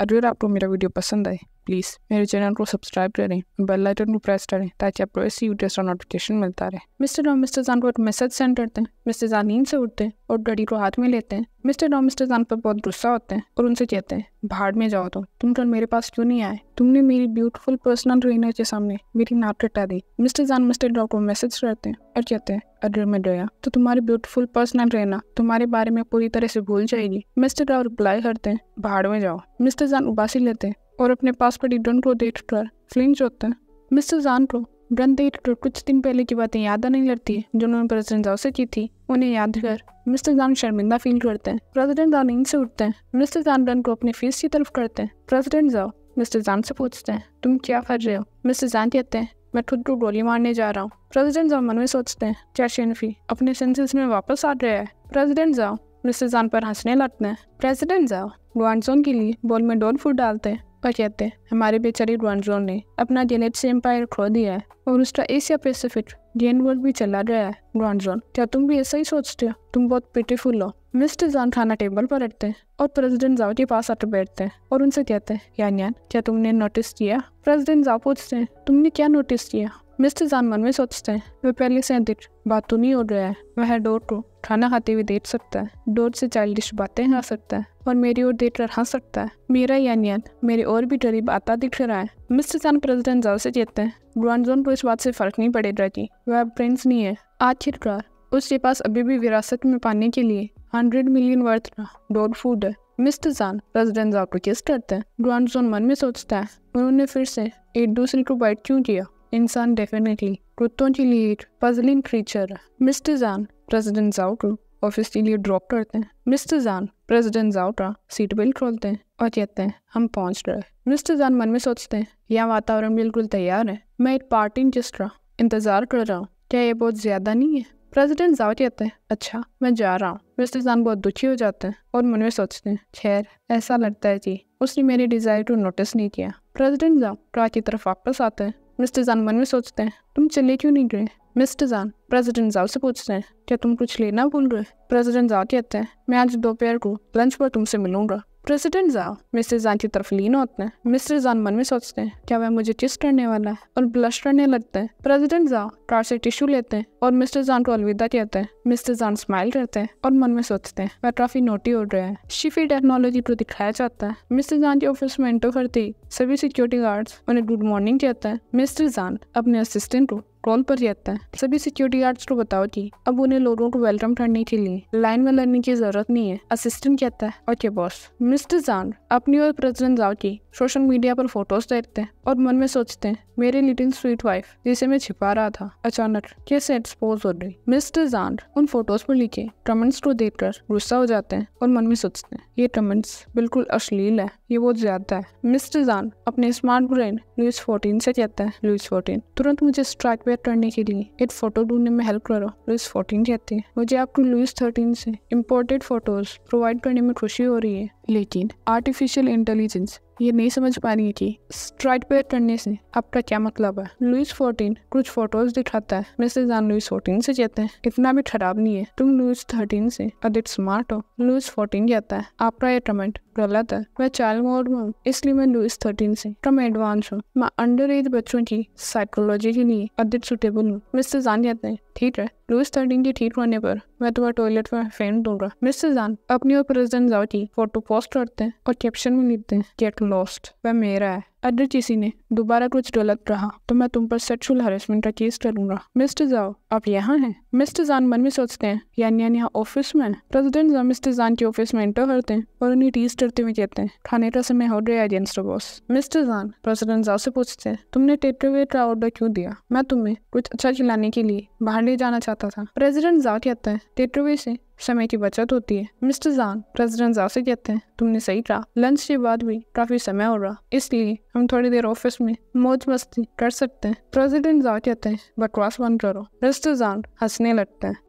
अगर आपको मेरा वीडियो पसंद आए प्लीज़ मेरे चैनल को सब्सक्राइब करें, बेल आइकन को प्रेस करें ताकि आपको ऐसी वीडियोस का नोटिफिकेशन मिलता रहे। मिस्टर और मिस्टर जान को एक मैसेज सेंड करते हैं। मिस्टर जान नींद से उठते हैं और घड़ी को हाथ में लेते हैं। मिस्टर और मिस्टर जान पर बहुत गुस्सा होते हैं और उनसे कहते हैं भाड़ में जाओ, तुम कल मेरे पास क्यों नहीं आए? तुमने मेरी ब्यूटीफुल पर्सनल ट्रेनर के सामने मेरी नाक कटा दी। मिस्टर जान मिस्टर डॉ को मैसेज करते हैं और कहते हैं अगर मैं गया तो तुम्हारी ब्यूटीफुल पर्सनल ट्रेनर तुम्हारे बारे में पूरी तरह से भूल जाएगी। मिस्टर डॉ रिप्लाई करते हैं भाड़ में जाओ। मिस्टर जान उबासी लेते हैं और अपने पास पड़ी गन को देखकर फ्लिंच होते हैं। मिस्टर जान को गन देखकर कुछ दिन पहले की बातें याद आने लगती है जो उन्होंने प्रेसिडेंट जाओ से की थी। उन्हें याद कर मिस्टर जान शर्मिंदा फील करते हैं। प्रेसिडेंट जाओ नींद से उठते हैं। मिस्टर जान गन को अपने फेस की तरफ करते हैं। प्रेसिडेंट जाओ मिस्टर जान से पूछते हैं तुम क्या कर रहे हो? मिस्टर जान कहते हैं मैं खुद को गोली मारने जा रहा हूँ। प्रेसिडेंट जाओ मन में सोचते हैं क्या शेनफी अपने सेंसेस में वापस आ रहा है? प्रेसिडेंट जाओ मिस्टर जान पर हंसने लगते हैं। प्रेसिडेंट जाओ ग्वानजोन के लिए बॉल में डॉन फूड डालते हैं और कहते हैं हमारे बेचारे ग्वानजोन ने अपना गैलेक्सी एम्पायर खो दिया है और उसका एशिया पैसिफिक गेम वर्ल्ड भी चला गया है। ग्वानजोन क्या तुम भी ऐसा ही सोचते हो? तुम बहुत ब्यूटीफुल हो। मिस्टर जान खाना टेबल पर रखते हैं और प्रेसिडेंट जाओ के पास आकर बैठते हैं और उनसे कहते हैं यान यान क्या तुमने नोटिस किया? प्रेसिडेंट जाओ पूछते हैं तुमने क्या नोटिस किया? मिस्टर जान मन में सोचते हैं वह पहले से अधिक बात तो नहीं हो गया है, वह डोर को खाना खाते हुए देख सकता है, डोर से चाइल्डिश बातें कर सकता है और मेरी ओर देख कर हंस सकता है। मेरा यान यान मेरे और भी करीब आता दिख रहा है। मिस्टर जान प्रेसिडेंट जाओ से कहते हैं ग्वानजोन को इस बात से फर्क नहीं पड़ेगा कि वह प्रिंस नहीं है, आखिरकार उसके पास अभी भी विरासत में पाने के लिए 100 मिलियन वर्थ का डॉग फूड है। मिस्टर जान प्रेसिडेंट जाओ को किस करते हैं। ग्वानजोन मन में सोचता है उन्होंने फिर से एक दूसरे को बाइट क्यों किया? इंसान डेफिनेटली कुत्तों के लिए एक पजलिंग क्रीचर है। मिस्टर जान प्रेसिडेंट जाओ को ऑफिस के लिए ड्रॉप करते हैं। मिस्टर जान प्रेसिडेंट जाओ का सीट बेल्ट खोलते हैं और कहते हैं हम पहुंच गए। मिस्टर जान मन में सोचते हैं यह वातावरण बिल्कुल तैयार है, मैं एक पार्टी जिसका इंतजार कर रहा हूँ, क्या ये बहुत ज्यादा नहीं है? प्रेसिडेंट जाओ कहते हैं अच्छा मैं जा रहा हूँ। मिस्टर जान बहुत दुखी हो जाते हैं और मन में सोचते हैं खैर ऐसा लगता है कि उसने मेरे डिजायर को नोटिस नहीं किया। प्रेसिडेंट जाओ कार की तरफ वापस आते हैं। मिस्टर जान मन में सोचते हैं तुम चले क्यों नहीं गए? मिस्टर जान प्रेसिडेंट जाओ से पूछते हैं क्या तुम कुछ लेना भूल गए? प्रेसिडेंट जाओ कहते हैं मैं आज दोपहर को लंच पर तुमसे मिलूंगा। प्रेसिडेंट जाओ मिस्टर जान की तरफ लीन होते हैं। मिस्टर जान मन में सोचते हैं क्या वह मुझे किस करने वाला है? और ब्लश करने लगते हैं। प्रेसिडेंट जाओ कार से टिश्यू लेते हैं और मिस्टर जान को अलविदा कहते हैं। मिस्टर जान स्माइल करते हैं और मन में सोचते हैं वह काफी नोटी हो रहा है। शिफी टेक्नोलॉजी को दिखाया जाता है। मिस्टर जान के ऑफिस में एंटर करते ही सभी सिक्योरिटी गार्ड्स उन्हें गुड मॉर्निंग कहते हैं। मिस्टर जान अपने असिस्टेंट को कॉल पर जाता है। सभी सिक्योरिटी गार्ड्स को बताओ कि अब उन्हें लोगों को वेलकम करने के लिए लाइन में लगने की जरूरत नहीं है। असिस्टेंट कहता है ओके बॉस। मिस्टर जान अपनी और प्रेसिडेंट जाओ की सोशल मीडिया पर फोटोज देखते हैं और मन में सोचते हैं मेरे लिटिल स्वीट वाइफ जिसे मैं छिपा रहा था अचानक कैसे एक्सपोज हो गई। मिस्टर जान उन फोटोज पर लिखे कमेंट्स को देखकर गुस्सा हो जाते हैं और मन में सोचते हैं ये कमेंट्स बिल्कुल अश्लील है, ये बहुत ज्यादा है। मिस्टर जान अपने स्मार्ट ब्रेन लुइस 14 से कहता है लुइस 14 तुरंत मुझे स्ट्राइक बैक करने के लिए एक फोटो ढूंढने में हेल्प करो। लुइस 14 कहते हैं मुझे आपको लुइस 13 से इम्पोर्टेड फोटोज प्रोवाइड करने में खुशी हो रही है, लेकिन आर्टिफिशियल इंटेलिजेंस ये नहीं समझ पा रही है कि स्ट्राइक बैक करने से आपका क्या मतलब है। लुइस 14 कुछ फोटोज दिखाता है। मिस्टर जान लुइस 14 से कहते हैं इतना भी खराब नहीं है, तुम लुइस 13 से अधिक स्मार्ट हो। लुइस 14 कहता है आपका ये कमेंट गलत है, मैं चाइल्ड मोड में हूँ इसलिए मैं लुइस 13 से कम एडवांस हूँ, मैं अंडर एज बच्चों की साइकोलॉजी के लिए अधिक सुटेबल हूँ। मिस्टर जान कहते हैं ठीक है, लुइस 13 के ठीक होने पर मैं तुम्हें टॉयलेट में फेंक दूंगा। मिस्टर जान अपनी और प्रेसिडेंट जाओ की फोटो पोस्ट करते हैं और कैप्शन में लिखते हैं गेट लॉस्ट, वह मेरा है, अगर किसी ने दोबारा कुछ गलत कहा तो मैं तुम पर सेक्सुअल हरेसमेंट का केस करूंगा। मिस्टर जाओ आप यहाँ हैं? मिस्टर जान मन में सोचते हैं यान यान यहाँ ऑफिस में। प्रेसिडेंट जाओ मिस्टर जान के ऑफिस में एंटर करते हैं और उन्हें टीज करते हुए कहते हैं खाने का समय हो गया एजेंट बॉस। मिस्टर जान प्रेसिडेंट जाओ से पूछते हैं तुमने टेक अवे का ऑर्डर क्यों दिया? मैं तुम्हें कुछ अच्छा खिलाने के लिए बाहर ले जाना चाहता था। प्रेसिडेंट जाओ कहते हैं टेक अवे से समय की बचत होती है। मिस्टर जान प्रेसिडेंट जाओ से कहते हैं तुमने सही कहा, लंच के बाद भी काफी समय हो रहा, इसलिए हम थोड़ी देर ऑफिस में मौज मस्ती कर सकते हैं। प्रेसिडेंट जाओ कहते हैं बकवास बंद करो। मिस्टर जान हंसने लगते हैं।